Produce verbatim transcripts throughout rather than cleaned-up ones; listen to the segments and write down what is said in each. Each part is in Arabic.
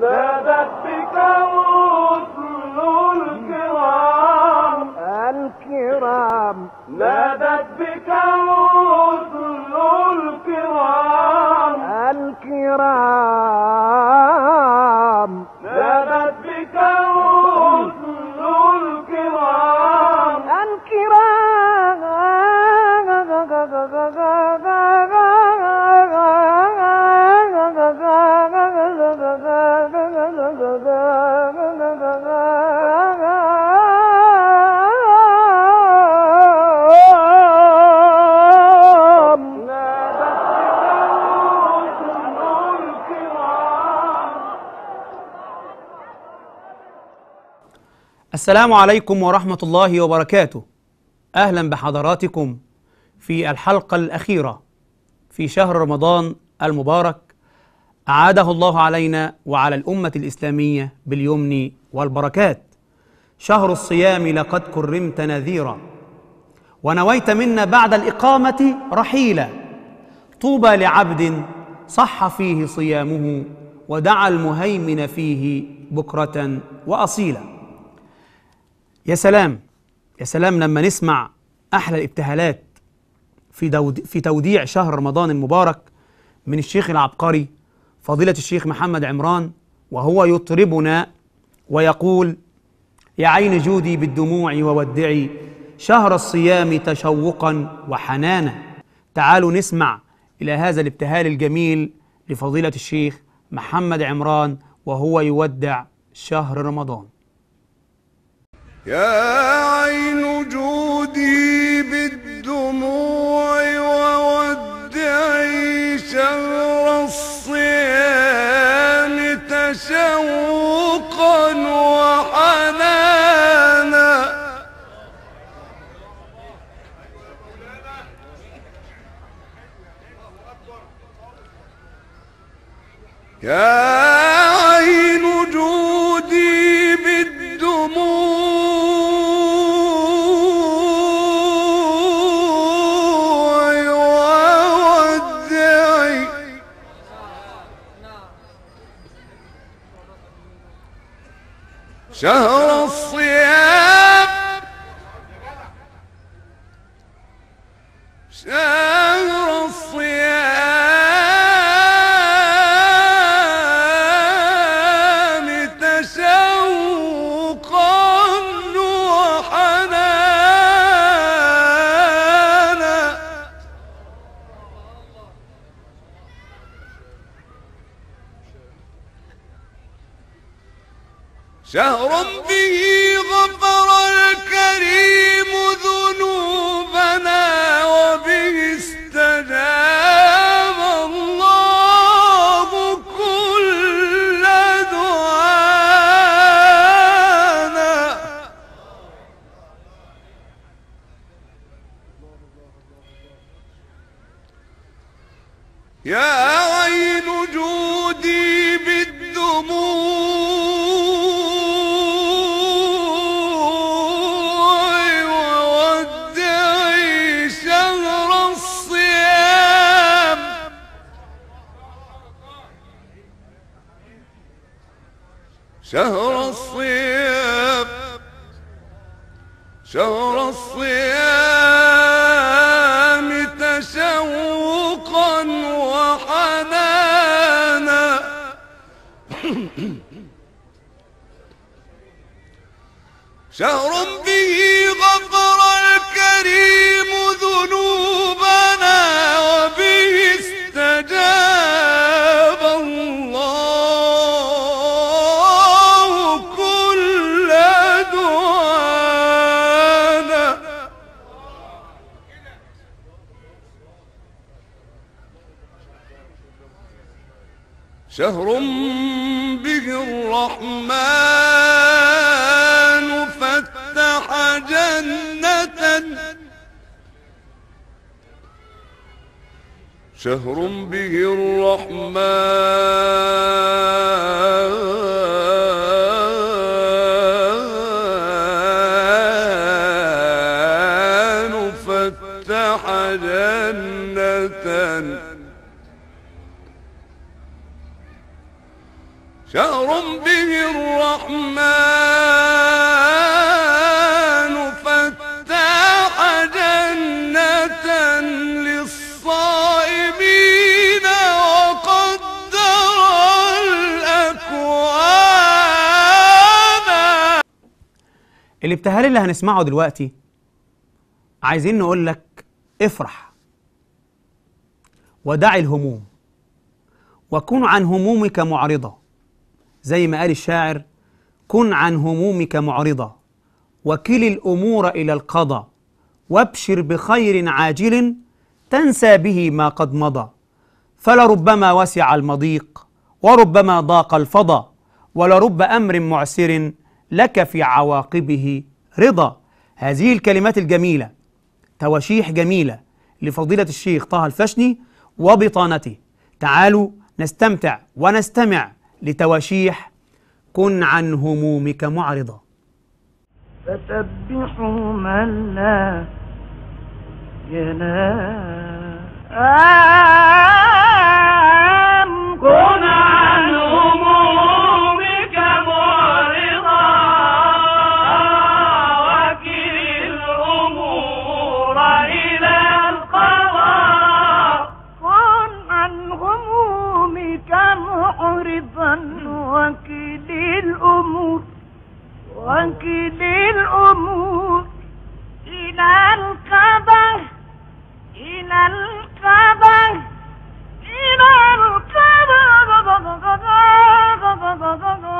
نادت بك رسل الكرام الكرام نادت بك رسل الكرام الكرام نادت بك رسل الكرام الكرام السلام عليكم ورحمة الله وبركاته. أهلا بحضراتكم في الحلقة الأخيرة في شهر رمضان المبارك، أعاده الله علينا وعلى الأمة الإسلامية باليمن والبركات. شهر الصيام لقد كرمت نذيرا ونويت منا بعد الإقامة رحيلا، طوبى لعبد صح فيه صيامه ودعا المهيمن فيه بكرة وأصيلا. يا سلام يا سلام لما نسمع أحلى الابتهالات في, في توديع شهر رمضان المبارك من الشيخ العبقري فضيلة الشيخ محمد عمران، وهو يطربنا ويقول: يا عين جودي بالدموع وودعي شهر الصيام تشوقا وحنانا. تعالوا نسمع إلى هذا الابتهال الجميل لفضيلة الشيخ محمد عمران وهو يودع شهر رمضان. يا عين جودي بالدموع وودعي شهر الصيام تشوقا وحنانا، يا عين جودي بالدموع شهر الصيام شهر الصيام تشوقا وحنانا، شهر به غفر الكريم ذنوبنا وبه استجاب الله كل دعانا، يا عين جودي بالدموع شهر الصيام شهر الصيام تشوقا وحنانا، شهر به غفر الكريم ذنوبنا وبه استجاب الله شهر به الرحمن فتح جنة، شهر به الرحمن فتح جنة. Ciao. ربه الرحمن فتح جنة للصائمين وقدر الأكوان. الابتهال اللي هنسمعه دلوقتي عايزين نقول لك افرح ودع الهموم وكن عن همومك معرضة، زي ما قال الشاعر: كن عن همومك معرضة وكل الأمور إلى القضاء، وابشر بخير عاجل تنسى به ما قد مضى، فلربما وسع المضيق وربما ضاق الفضى، ولرب أمر معسر لك في عواقبه رضا. هذه الكلمات الجميلة تواشيح جميلة لفضيلة الشيخ طه الفشني وبطانته. تعالوا نستمتع ونستمع لتواشيح كن عن همومك معرضة. فسبحوا من لا ينام، كن عن همومك معرضة وكل الأمور إلى القضاء، كن عن همومك معرضا وكل الأمور وكل الأمور إلى القضاء إلى القضاء إلى القضاء.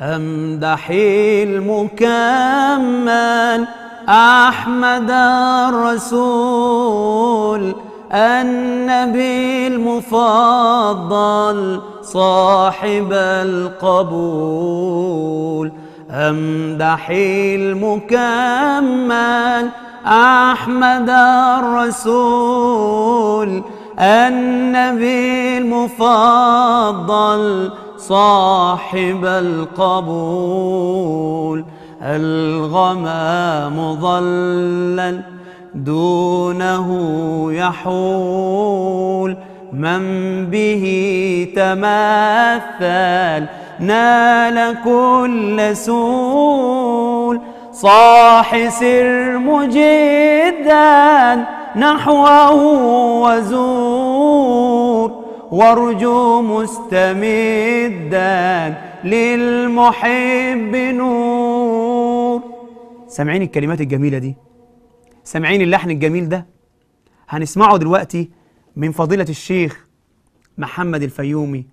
أمدح المكمل أحمد الرسول النبي المفضل صاحب القبول. أمدح المكمل أحمد الرسول النبي المفضل صاحب القبول. الغمام ظلل دونه يحول، من به تمثل نال كل سول، صاح سر مجدا نحوه وزور، وارجو مستمدا للمحب نور. سامعين الكلمات الجميلة دي؟ سامعين اللحن الجميل ده؟ هنسمعه دلوقتي من فضيلة الشيخ محمد الفيومي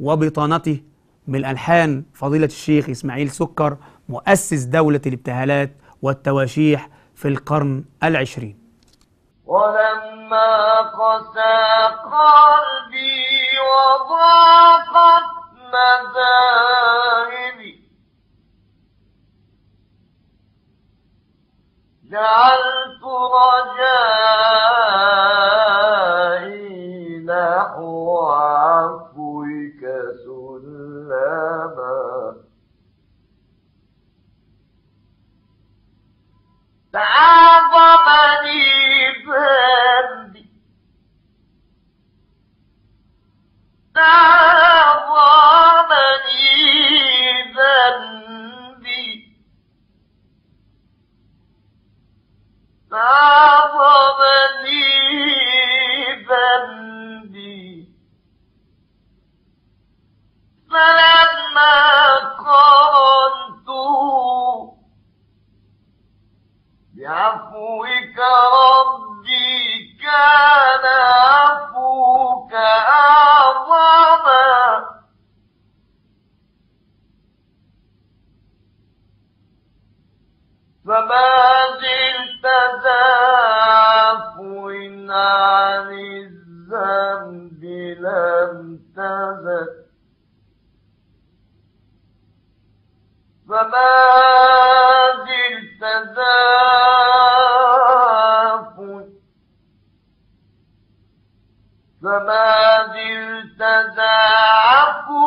وبطانته من الألحان فضيلة الشيخ اسماعيل سكر مؤسس دولة الابتهالات والتواشيح في القرن العشرين. ولما قسى قلبي وضاقت المذاهب جعلت رجائي نحو عفوك سلما تعاظمني ذنبي تعاظمني ذنبي تعاظمني ذنبي فلما قرنته بعفوك ربي كان عفوك أعظما فما زلت ذا عفو عن الذنب لم تزل فما زلت ذا فما زلت ذا عفو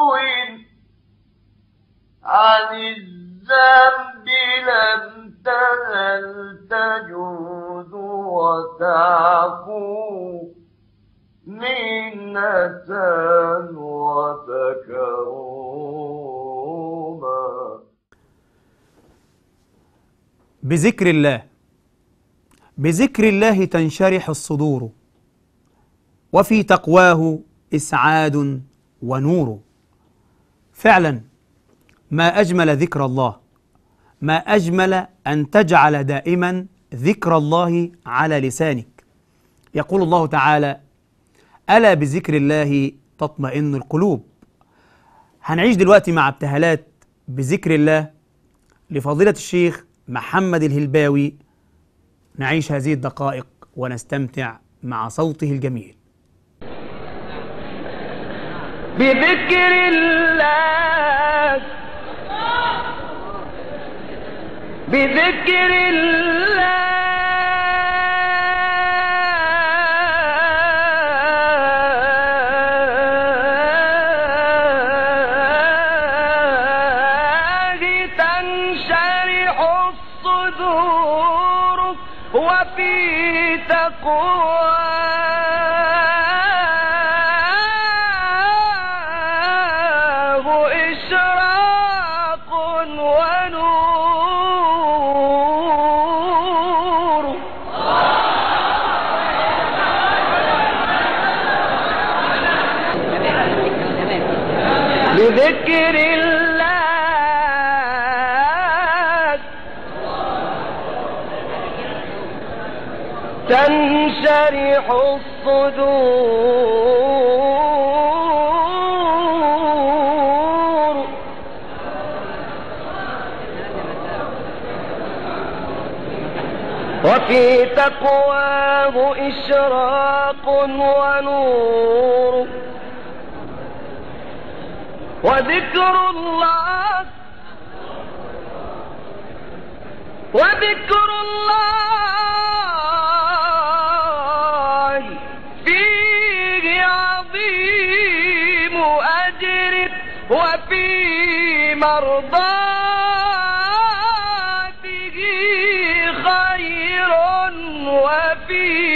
عن الذنب لم تزل تجود وتعفو منة وتكرما. بذكر الله بذكر الله تنشرح الصدور وفي تقواه إسعاد ونور. فعلا ما أجمل ذكر الله، ما أجمل أن تجعل دائما ذكر الله على لسانك. يقول الله تعالى: ألا بذكر الله تطمئن القلوب. هنعيش دلوقتي مع ابتهالات بذكر الله لفضيلة الشيخ محمد الهلباوي، نعيش هذه الدقائق ونستمتع مع صوته الجميل. بذكر الله بذكر الله تنشرح الصدور وفي تنشرح الصدور وفي تقواه إشراق ونور. وذكر الله وذكر الله فيه عظيم أجر وفي مرضاته خير وفي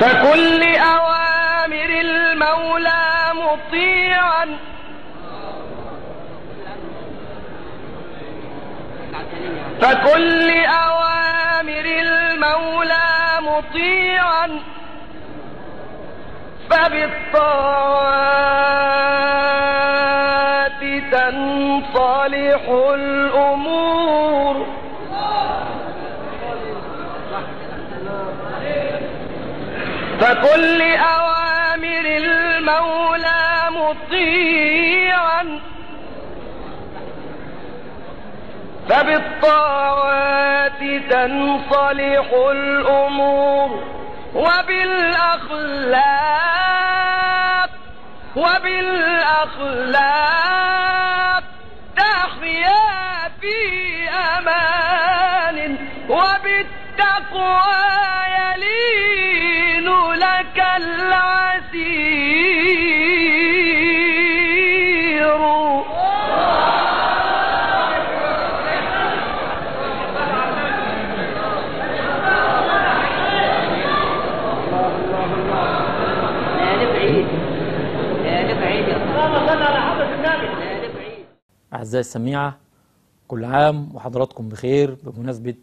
فكل أوامر المولى مطيعا فكل أوامر المولى مطيعا فبالطاعات تنصلح الأمور. فكل أوامر المولى مطيعا كثيرا فبالطاعات تنصلح الأمور وبالأخلاق وبالأخلاق تحيا في أمان وبالتقوى يلين لك العسير. أعزائي السميعة، كل عام وحضراتكم بخير بمناسبة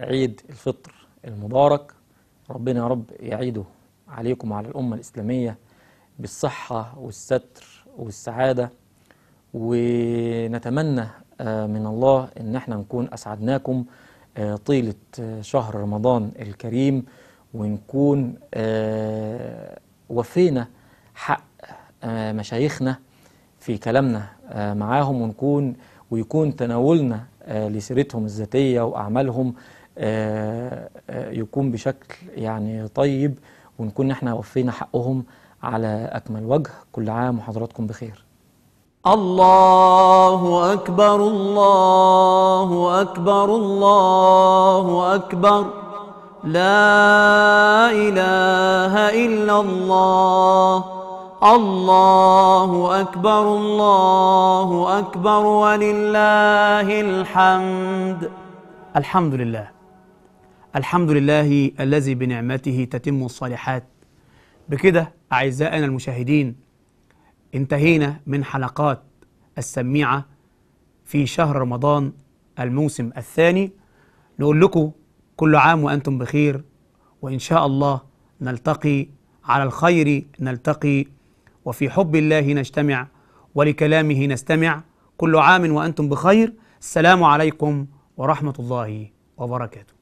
عيد الفطر المبارك. ربنا يا رب يعيده عليكم وعلى الأمة الإسلامية بالصحة والستر والسعادة، ونتمنى من الله إن احنا نكون أسعدناكم طيلة شهر رمضان الكريم، ونكون وفينا حق مشايخنا في كلامنا معاهم، ونكون ويكون تناولنا لسيرتهم الذاتية وأعمالهم يكون بشكل يعني طيب، ونكون احنا وفينا حقهم على أكمل وجه. كل عام وحضراتكم بخير. الله أكبر الله أكبر الله أكبر، لا إله إلا الله، الله أكبر الله أكبر ولله الحمد. الحمد لله الحمد لله الذي بنعمته تتم الصالحات. بكده أعزائنا المشاهدين انتهينا من حلقات السميعة في شهر رمضان الموسم الثاني. نقول لكم كل عام وأنتم بخير، وإن شاء الله نلتقي على الخير، نلتقي وفي حب الله نجتمع ولكلامه نستمع. كل عام وأنتم بخير. السلام عليكم ورحمة الله وبركاته.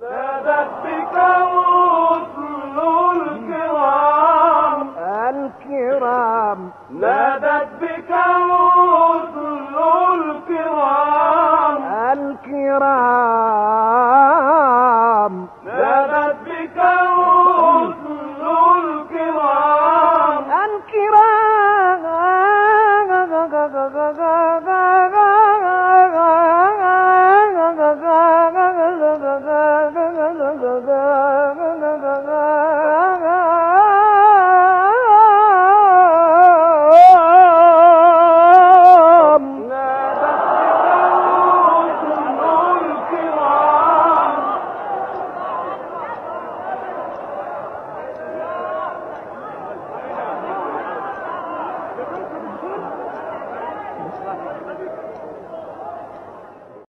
نادت بك رسل الكرام الكرام نادت بك رسل الكرام الكرام.